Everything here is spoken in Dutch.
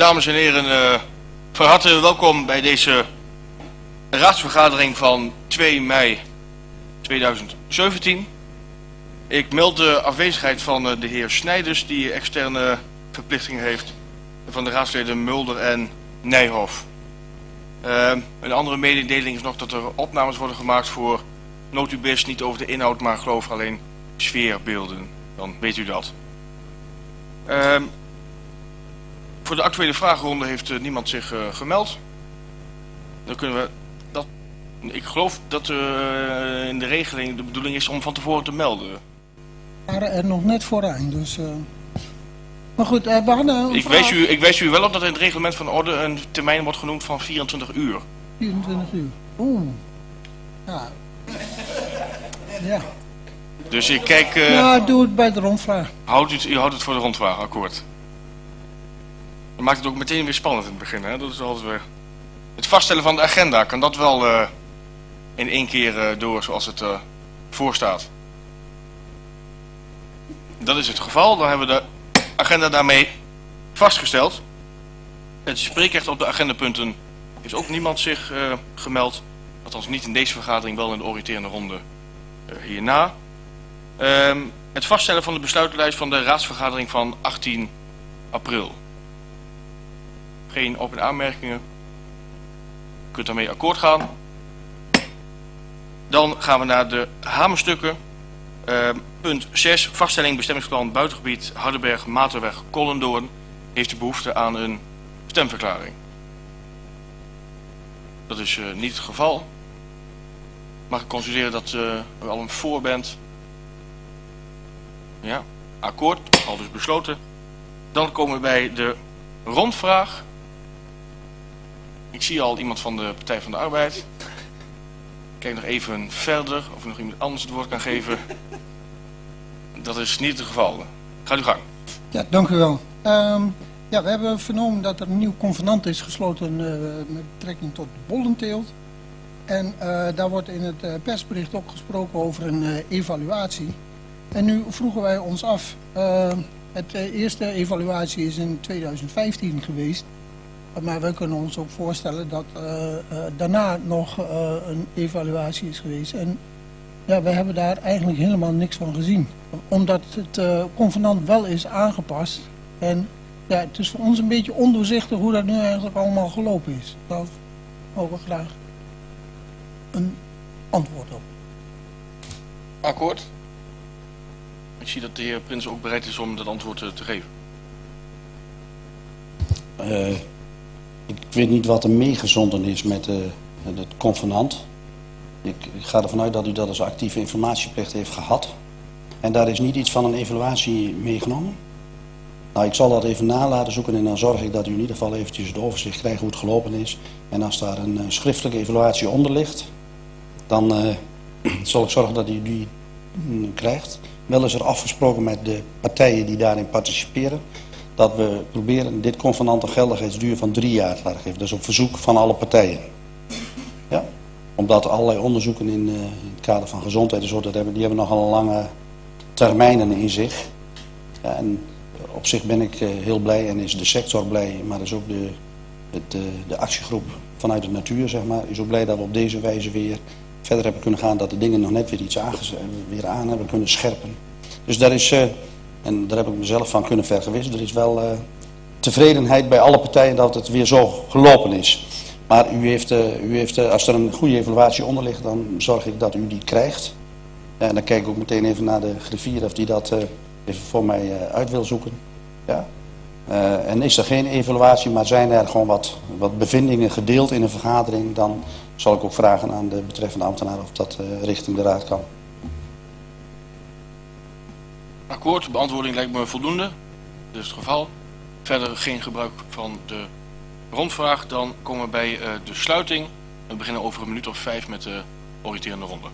Dames en heren, van harte welkom bij deze raadsvergadering van 2 mei 2017. Ik meld de afwezigheid van de heer Snijders, die externe verplichtingen heeft, van de raadsleden Mulder en Nijhoff. Een andere mededeling is nog dat er opnames worden gemaakt voor Notubis, niet over de inhoud, maar geloof alleen sfeerbeelden. Dan weet u dat. Voor de actuele vragenronde heeft niemand zich gemeld. Dan kunnen we dat. Ik geloof dat in de regeling de bedoeling is om van tevoren te melden. We waren er nog net vooraan, dus. Maar goed, we hadden. Ik wijs u wel op dat in het reglement van orde een termijn wordt genoemd van 24 uur. 24 uur. Oeh. Ja. Ja. Dus ik kijk. Nou, doe het bij de rondvraag. U houdt het voor de rondvraag, akkoord. Dat maakt het ook meteen weer spannend in het begin, hè? Dat is altijd weer. Het vaststellen van de agenda, kan dat wel in één keer door zoals het voorstaat? Dat is het geval, dan hebben we de agenda daarmee vastgesteld. Het spreekrecht op de agendapunten is ook niemand zich gemeld. Althans niet in deze vergadering, wel in de oriënterende ronde hierna. Het vaststellen van de besluitenlijst van de raadsvergadering van 18 april. Geen op- en aanmerkingen. U kunt daarmee akkoord gaan. Dan gaan we naar de hamerstukken. Punt 6. Vaststelling bestemmingsplan buitengebied Hardenberg, Matenweg, Collendoorn. Heeft u behoefte aan een stemverklaring? Dat is niet het geval. Mag ik constateren dat u al een voor bent? Ja, akkoord. Al dus besloten. Dan komen we bij de rondvraag. Ik zie al iemand van de Partij van de Arbeid. Ik kijk nog even verder of nog iemand anders het woord kan geven. Dat is niet het geval. Gaat uw gang. Ja, dank u wel. Ja, we hebben vernomen dat er een nieuw convenant is gesloten met betrekking tot bollenteelt. En daar wordt in het persbericht ook gesproken over een evaluatie. En nu vroegen wij ons af. De eerste evaluatie is in 2015 geweest. Maar we kunnen ons ook voorstellen dat daarna nog een evaluatie is geweest. En ja, we hebben daar eigenlijk helemaal niks van gezien. Omdat het convenant wel is aangepast. En ja, het is voor ons een beetje ondoorzichtig hoe dat nu eigenlijk allemaal gelopen is. Daar mogen we graag een antwoord op. Akkoord. Ik zie dat de heer Prins ook bereid is om dat antwoord te geven. Ik weet niet wat er meegezonden is met het convenant. Ik ga ervan uit dat u dat als actieve informatieplicht heeft gehad. En daar is niet iets van een evaluatie meegenomen. Nou, ik zal dat even nalaten zoeken en dan zorg ik dat u in ieder geval eventjes het overzicht krijgt hoe het gelopen is. En als daar een schriftelijke evaluatie onder ligt, dan zal ik zorgen dat u die krijgt. Wel is er afgesproken met de partijen die daarin participeren dat we proberen dit convenant een geldigheidsduur van 3 jaar te laten geven. Dat is op verzoek van alle partijen. Ja? Omdat allerlei onderzoeken in het kader van gezondheid en zo, die hebben nogal lange termijnen in zich. Ja, en op zich ben ik heel blij en is de sector blij, maar is ook de actiegroep vanuit de natuur, zeg maar, is ook blij dat we op deze wijze weer verder hebben kunnen gaan, dat de dingen nog net weer iets aan hebben kunnen scherpen. Dus daar is, en daar heb ik mezelf van kunnen vergewissen, er is wel tevredenheid bij alle partijen dat het weer zo gelopen is. Maar u heeft, als er een goede evaluatie onder ligt, dan zorg ik dat u die krijgt. Ja, en dan kijk ik ook meteen even naar de griffier of die dat even voor mij uit wil zoeken. Ja. En is er geen evaluatie, maar zijn er gewoon wat bevindingen gedeeld in een vergadering, dan zal ik ook vragen aan de betreffende ambtenaar of dat richting de raad kan. Akkoord, de beantwoording lijkt me voldoende. Dat is het geval. Verder geen gebruik van de rondvraag. Dan komen we bij de sluiting. We beginnen over een minuut of 5 met de oriënterende ronde.